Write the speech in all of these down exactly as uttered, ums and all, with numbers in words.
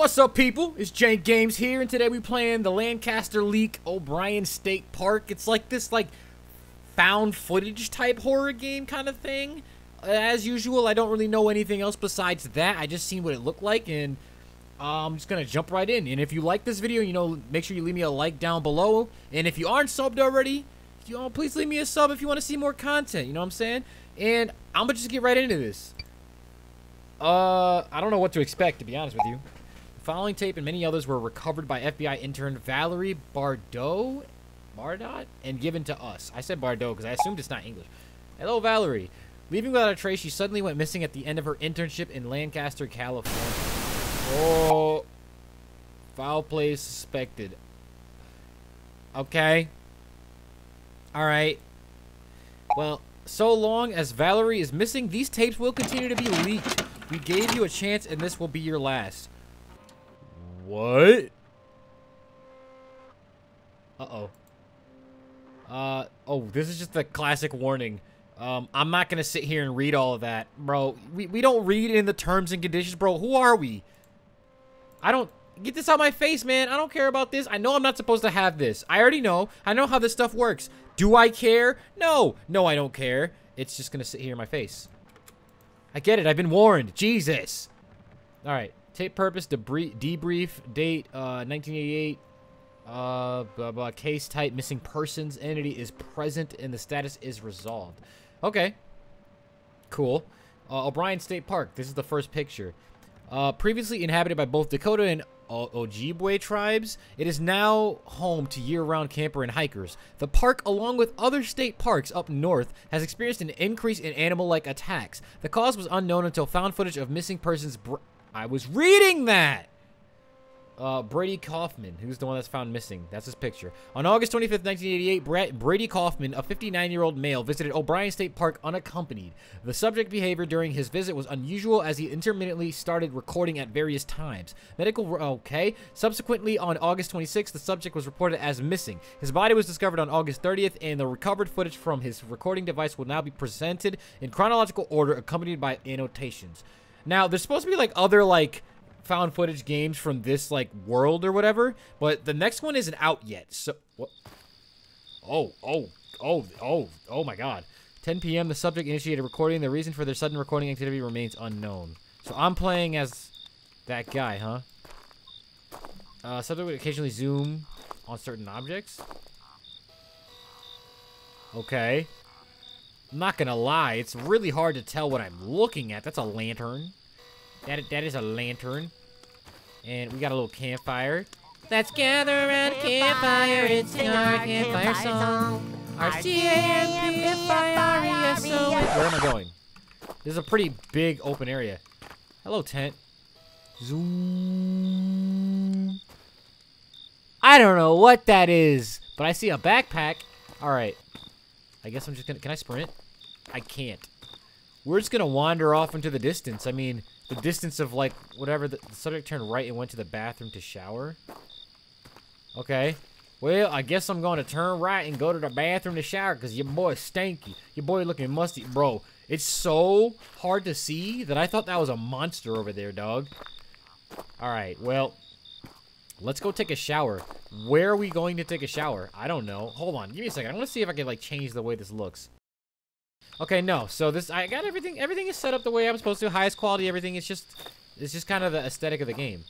What's up, people? It's Jank Games here, and today we're playing the Lancaster Leak O'Brien State Park. It's like this, like, found footage type horror game kind of thing. As usual, I don't really know anything else besides that. I just seen what it looked like, and uh, I'm just gonna jump right in. And if you like this video, you know, make sure you leave me a like down below. And if you aren't subbed already, you know, please leave me a sub if you want to see more content. You know what I'm saying? And I'm gonna just get right into this. Uh, I don't know what to expect, to be honest with you. The following tape and many others were recovered by F B I intern Valerie Bardot, Bardot and given to us. I said Bardot because I assumed it's not English. Hello, Valerie. Leaving without a trace, she suddenly went missing at the end of her internship in Lancaster, California. Oh, foul play suspected. Okay. All right. Well, so long as Valerie is missing, these tapes will continue to be leaked. We gave you a chance, and this will be your last. What? Uh-oh. Uh, oh, this is just the classic warning. Um, I'm not gonna sit here and read all of that, bro. We, we don't read in the terms and conditions, bro. Who are we? I don't... Get this out of my face, man. I don't care about this. I know I'm not supposed to have this. I already know. I know how this stuff works. Do I care? No. No, I don't care. It's just gonna sit here in my face. I get it. I've been warned. Jesus. Alright. Tape purpose, debrief, debrief date, uh, nineteen eighty-eight, uh, blah, blah, case type, missing persons, entity is present, and the status is resolved. Okay. Cool. Uh, O'Brien State Park. This is the first picture. Uh, previously inhabited by both Dakota and o Ojibwe tribes, it is now home to year-round camper and hikers. The park, along with other state parks up north, has experienced an increase in animal-like attacks. The cause was unknown until found footage of missing persons... Br I was reading that! Uh, Brady Kaufman, who's the one that's found missing. That's his picture. On August twenty-fifth, nineteen eighty-eight, Brad Brady Kaufman, a fifty-nine-year-old male, visited O'Brien State Park unaccompanied. The subject behavior during his visit was unusual as he intermittently started recording at various times. Medical... Okay. Subsequently, on August twenty-sixth, the subject was reported as missing. His body was discovered on August thirtieth, and the recovered footage from his recording device will now be presented in chronological order, accompanied by annotations. Now, there's supposed to be, like, other, like, found footage games from this, like, world or whatever, but the next one isn't out yet, so... What? Oh, oh, oh, oh, oh my god. ten P M, the subject initiated recording. The reason for their sudden recording activity remains unknown. So I'm playing as that guy, huh? Uh, subject would occasionally zoom on certain objects. Okay. I'm not gonna lie, it's really hard to tell what I'm looking at. That's a lantern. That that is a lantern. And we got a little campfire. Let's gather around campfire and sing our campfire song. Our C A M P F I R E S O. Where am I going? This is a pretty big open area. Hello, tent. Zoom. I don't know what that is, but I see a backpack. All right. I guess I'm just gonna... Can I sprint? I can't. We're just gonna wander off into the distance. I mean, the distance of, like, whatever. The, the subject turned right and went to the bathroom to shower. Okay. Well, I guess I'm gonna turn right and go to the bathroom to shower because your boy's stanky. Your boy looking musty. Bro, it's so hard to see that I thought that was a monster over there, dog. Alright, well... Let's go take a shower. Where are we going to take a shower? I don't know. Hold on. Give me a second. I want to see if I can, like, change the way this looks. Okay, no. So this... I got everything... Everything is set up the way I'm supposed to. Highest quality, everything. It's just... It's just kind of the aesthetic of the game.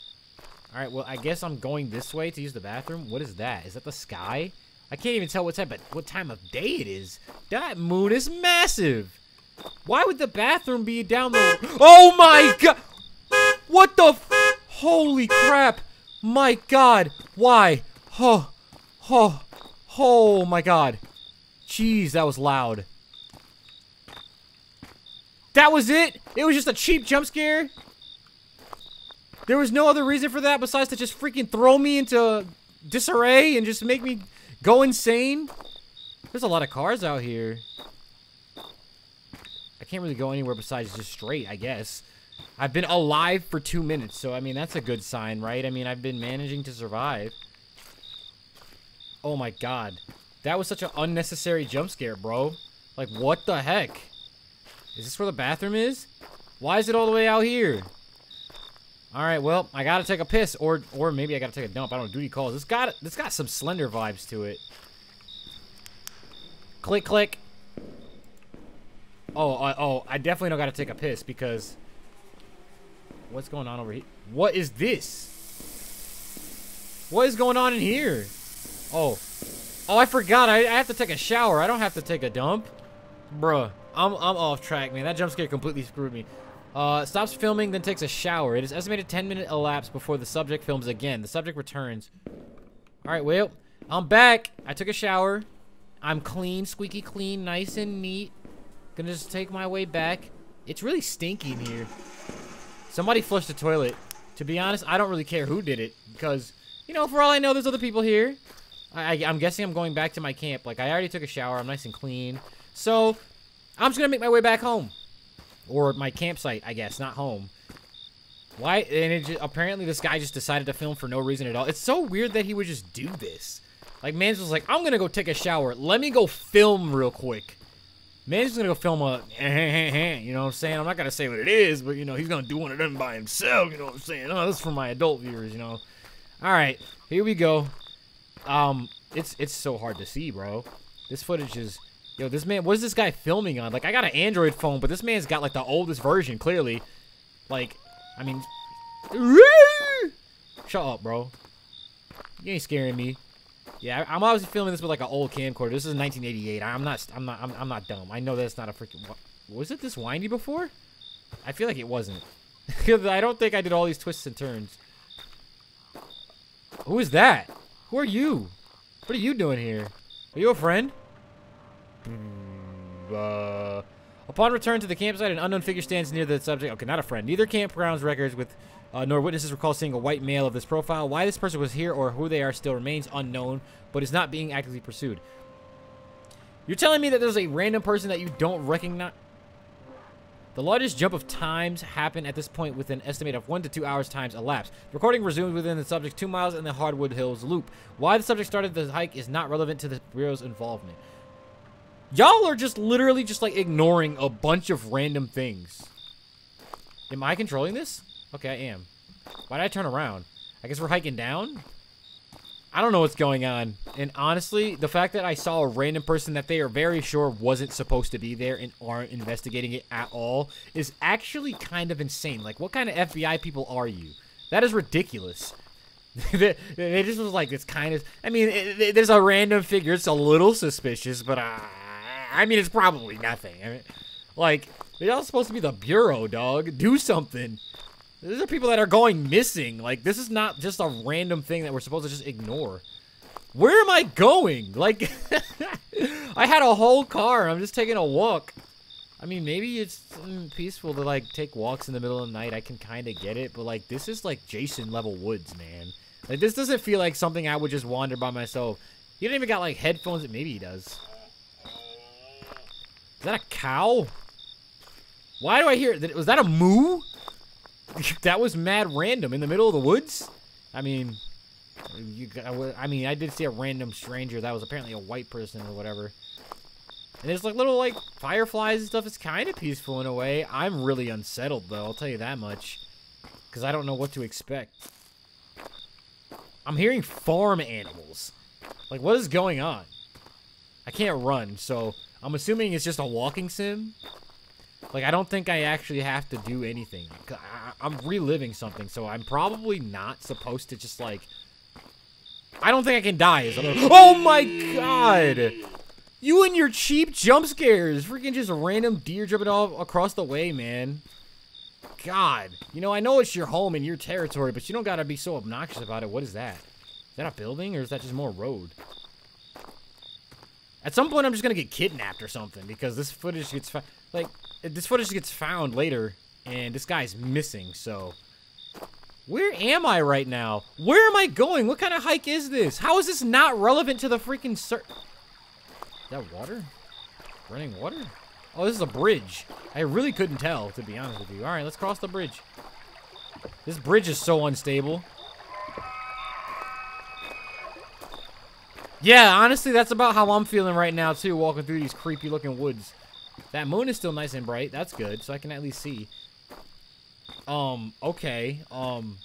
Alright, well, I guess I'm going this way to use the bathroom. What is that? Is that the sky? I can't even tell what type of, what time of day it is. That moon is massive! Why would the bathroom be down the... Oh my god! What the f... Holy crap! My god, why? Oh, oh, oh my god. Jeez, that was loud. That was it? It was just a cheap jump scare? There was no other reason for that besides to just freaking throw me into disarray and just make me go insane? There's a lot of cars out here. I can't really go anywhere besides just straight, I guess. I've been alive for two minutes, so, I mean, that's a good sign, right? I mean, I've been managing to survive. Oh, my God. That was such an unnecessary jump scare, bro. Like, what the heck? Is this where the bathroom is? Why is it all the way out here? All right, well, I gotta take a piss, or or maybe I gotta take a dump. I don't know, duty calls. It's got it's got some Slender vibes to it. Click, click. Oh, uh, oh, I definitely don't gotta take a piss because what's going on over here? What is this? What is going on in here? Oh, oh, I forgot. I, I have to take a shower. I don't have to take a dump, bruh. I'm I'm off track, man. That jump scare completely screwed me. Uh, stops filming, then takes a shower. It is estimated ten minute elapse before the subject films again. The subject returns. All right, well, I'm back. I took a shower. I'm clean, squeaky clean, nice and neat. Gonna just take my way back. It's really stinky in here. Somebody flushed the toilet. To be honest, I don't really care who did it because, you know, for all I know, there's other people here. I, I, I'm guessing I'm going back to my camp. Like, I already took a shower. I'm nice and clean. So, I'm just gonna make my way back home. Or my campsite, I guess, not home. Why? And it just, apparently this guy just decided to film for no reason at all. It's so weird that he would just do this. Like, Mans was like, I'm gonna go take a shower. Let me go film real quick. Mans is gonna go film a, you know what I'm saying? I'm not gonna say what it is, but, you know, he's gonna do one of them by himself, you know what I'm saying? Oh, this is for my adult viewers, you know? All right, here we go. Um, it's, it's so hard to see, bro. This footage is... Yo, this man, what is this guy filming on? Like, I got an Android phone, but this man's got, like, the oldest version, clearly. Like, I mean... Shut up, bro. You ain't scaring me. Yeah, I'm obviously filming this with, like, an old camcorder. This is nineteen eighty-eight. I'm not, I'm not, I'm, I'm not dumb. I know that's not a freaking... Was it this windy before? I feel like it wasn't. I don't think I did all these twists and turns. Who is that? Who are you? What are you doing here? Are you a friend? Uh, upon return to the campsite, an unknown figure stands near the subject. Okay, not a friend. Neither campgrounds records with uh, nor witnesses recall seeing a white male of this profile. Why this person was here or who they are still remains unknown, but is not being actively pursued. You're telling me that there's a random person that you don't recognize? The largest jump of times happened at this point with an estimate of one to two hours times elapsed. The recording resumed within the subject two miles in the Hardwood Hills loop. Why the subject started the hike is not relevant to the Bureau's involvement. Y'all are just literally just, like, ignoring a bunch of random things. Am I controlling this? Okay, I am. Why did I turn around? I guess we're hiking down? I don't know what's going on. And honestly, the fact that I saw a random person that they are very sure wasn't supposed to be there and aren't investigating it at all is actually kind of insane. Like, what kind of F B I people are you? That is ridiculous. they, they just was like, it's kind of... I mean, it, it, there's a random figure. It's a little suspicious, but I... I mean, it's probably nothing. I mean, like, they're all supposed to be the Bureau, dog. Do something. These are people that are going missing. Like, this is not just a random thing that we're supposed to just ignore. Where am I going? Like, I had a whole car. I'm just taking a walk. I mean, maybe it's peaceful to, like, take walks in the middle of the night. I can kind of get it. But, like, this is, like, Jason-level woods, man. Like, this doesn't feel like something I would just wander by myself. He didn't even got, like, headphones. Maybe he does. Is that a cow? Why do I hear it? Was that a moo? That was mad random in the middle of the woods. I mean, you, I mean, I did see a random stranger that was apparently a white person or whatever. And there's like little like fireflies and stuff. It's kind of peaceful in a way. I'm really unsettled though. I'll tell you that much, because I don't know what to expect. I'm hearing farm animals. Like, what is going on? I can't run, so. I'm assuming it's just a walking sim. Like, I don't think I actually have to do anything. I, I'm reliving something, so I'm probably not supposed to just, like... I don't think I can die. Oh my god! You and your cheap jump scares! Freaking just a random deer jumping all across the way, man. God. You know, I know it's your home and your territory, but you don't gotta be so obnoxious about it. What is that? Is that a building, or is that just more road? At some point, I'm just gonna get kidnapped or something because this footage gets like this footage gets found later, and this guy's missing. So, where am I right now? Where am I going? What kind of hike is this? How is this not relevant to the freaking search? Is that water? Running water? Oh, this is a bridge. I really couldn't tell, to be honest with you. All right, let's cross the bridge. This bridge is so unstable. Yeah, honestly, that's about how I'm feeling right now, too, walking through these creepy-looking woods. That moon is still nice and bright. That's good, so I can at least see. Um, okay. Um,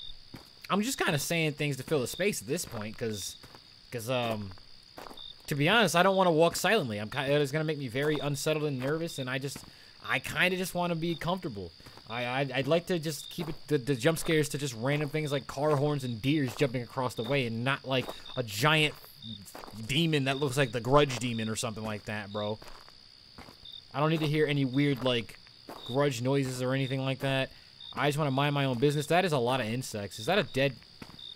I'm just kind of saying things to fill the space at this point, because, because, um, to be honest, I don't want to walk silently. I'm kind of, it's going to make me very unsettled and nervous, and I just, I kind of just want to be comfortable. I, I, I'd like to just keep it, the, the jump scares to just random things like car horns and deers jumping across the way, and not like a giant demon that looks like the Grudge demon or something like that, bro. I don't need to hear any weird, like, Grudge noises or anything like that. I just want to mind my own business. That is a lot of insects. Is that a dead...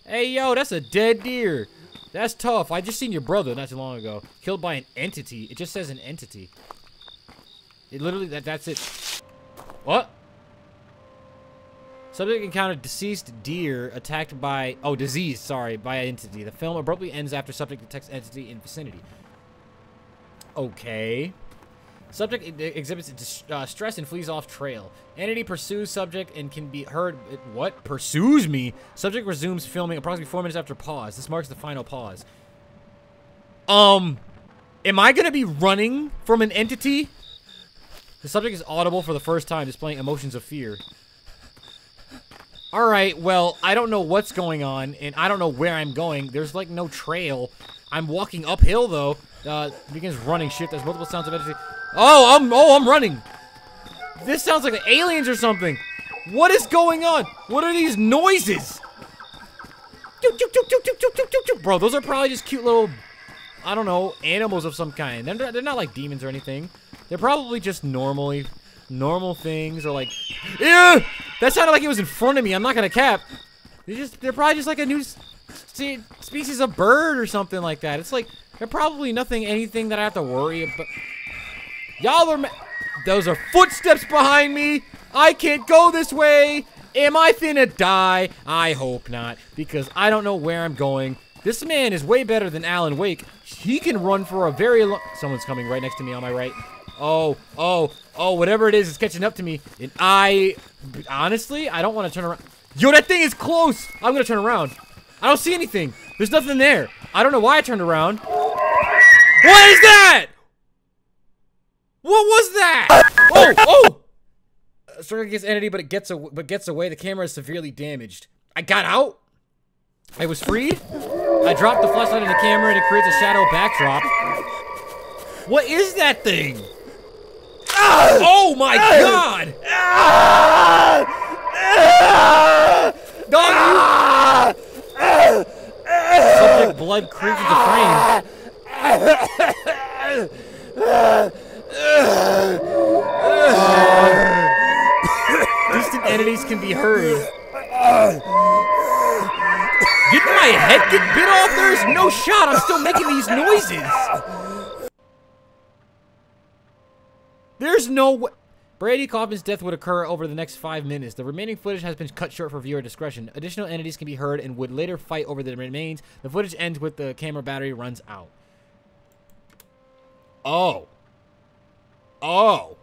Hey, yo, that's a dead deer. That's tough. I just seen your brother not too long ago. Killed by an entity. It just says an entity. It literally... That, that's it. What? Subject encountered deceased deer attacked by... Oh, disease, sorry. By an entity. The film abruptly ends after subject detects entity in vicinity. Okay. Subject exhibits uh, stress and flees off trail. Entity pursues subject and can be heard... What? Pursues me? Subject resumes filming approximately four minutes after pause. This marks the final pause. Um, am I going to be running from an entity? The subject is audible for the first time, displaying emotions of fear. Alright, well, I don't know what's going on, and I don't know where I'm going. There's, like, no trail. I'm walking uphill, though. Uh, begins running shit. There's multiple sounds of entity... Oh, I'm oh I'm running. This sounds like aliens or something. What is going on? What are these noises? Bro, those are probably just cute little, I don't know, animals of some kind. They're not, they're not like demons or anything. They're probably just normally normal things, or like, ew! That sounded like it was in front of me. I'm not gonna cap. They're just they're probably just like a new species of bird or something like that. It's like they're probably nothing, anything that I have to worry about. Y'all are ma- Those are footsteps behind me! I can't go this way! Am I finna die? I hope not, because I don't know where I'm going. This man is way better than Alan Wake. He can run for a very long- Someone's coming right next to me on my right. Oh, oh, oh, whatever it is, it's catching up to me. And I- Honestly, I don't want to turn around. Yo, that thing is close! I'm gonna turn around. I don't see anything. There's nothing there. I don't know why I turned around. What is that?! What was that? Oh, oh! Uh, struggle against entity, but it gets away, but gets away. The camera is severely damaged. I got out. I was freed. I dropped the flashlight on the camera, and it creates a shadow backdrop. What is that thing? Ah! Oh my ah! God! Ah! Dog, ah! Ah! Subject blood creeps into frame. Ah! Distant entities can be heard. Did my head get bit off? There's no shot. I'm still making these noises. There's no way. Brady Kaufman's death would occur over the next five minutes. The remaining footage has been cut short for viewer discretion. Additional entities can be heard and would later fight over the remains. The footage ends with the camera battery runs out. Oh. Oh.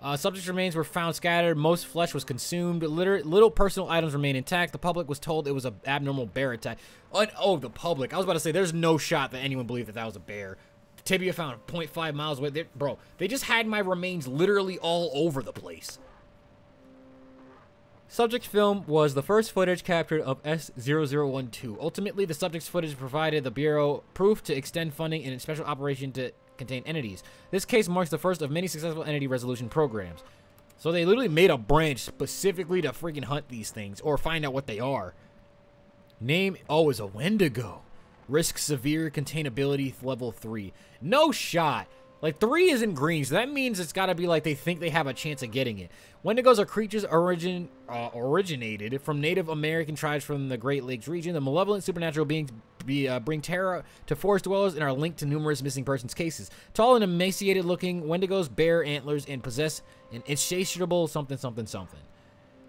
Uh, subject remains were found scattered. Most flesh was consumed. Liter little personal items remain intact. The public was told it was an abnormal bear attack. Oh, oh, the public. I was about to say, there's no shot that anyone believed that that was a bear. Tibia found point five miles away. They, bro, they just had my remains literally all over the place. Subject's film was the first footage captured of S zero zero one two. Ultimately, the subject's footage provided the Bureau proof to extend funding in a special operation to... contain entities. This case marks the first of many successful entity resolution programs. So they literally made a branch specifically to freaking hunt these things or find out what they are. Name, oh, is a Wendigo. Risk severe containability level three. No shot. Like, three isn't green, so that means it's gotta be like they think they have a chance of getting it. Wendigos are creatures origin, uh, originated from Native American tribes from the Great Lakes region. The malevolent supernatural beings be, uh, bring terror to forest dwellers and are linked to numerous missing persons cases. Tall and emaciated-looking Wendigos bear antlers and possess an insatiable something-something-something.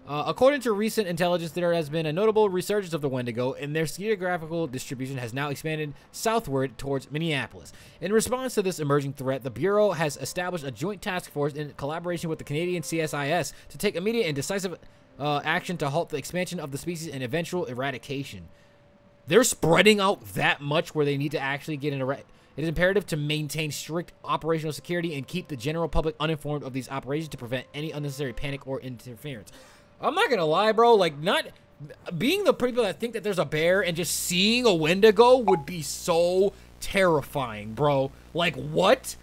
Uh, according to recent intelligence, there has been a notable resurgence of the Wendigo, and their geographical distribution has now expanded southward towards Minneapolis. In response to this emerging threat, the Bureau has established a joint task force in collaboration with the Canadian C S I S to take immediate and decisive uh, action to halt the expansion of the species and eventual eradication. They're spreading out that much where they need to actually get an eradication. It is imperative to maintain strict operational security and keep the general public uninformed of these operations to prevent any unnecessary panic or interference. I'm not gonna lie, bro. Like, not being the people that think that there's a bear and just seeing a Wendigo would be so terrifying, bro. Like, what?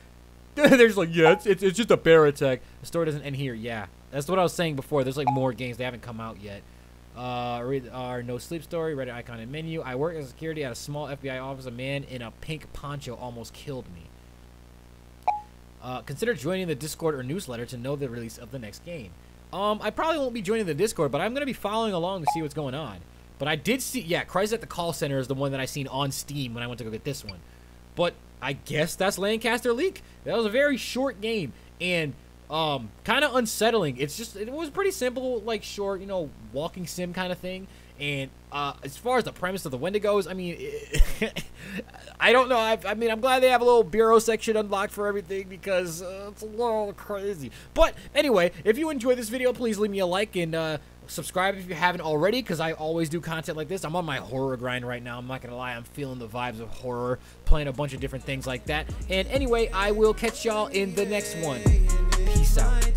There's like, yeah, it's, it's, it's just a bear attack. The story doesn't end here. Yeah, that's what I was saying before. There's like more games. They haven't come out yet. Uh, read our No Sleep story, Reddit icon and menu. I work as security at a small F B I office. A man in a pink poncho almost killed me. Uh, consider joining the Discord or newsletter to know the release of the next game. Um, I probably won't be joining the Discord, but I'm going to be following along to see what's going on. But I did see, yeah, Crisis at the Call Center is the one that I seen on Steam when I went to go get this one. But I guess that's Lancaster Leak. That was a very short game and um, kind of unsettling. It's just, it was pretty simple, like short, you know, walking sim kind of thing. And uh, as far as the premise of the Wendigos, I mean, it, I don't know. I, I mean, I'm glad they have a little bureau section unlocked for everything because uh, it's a little crazy. But anyway, if you enjoyed this video, please leave me a like and uh, subscribe if you haven't already because I always do content like this. I'm on my horror grind right now. I'm not going to lie. I'm feeling the vibes of horror, playing a bunch of different things like that. And anyway, I will catch y'all in the next one. Peace out.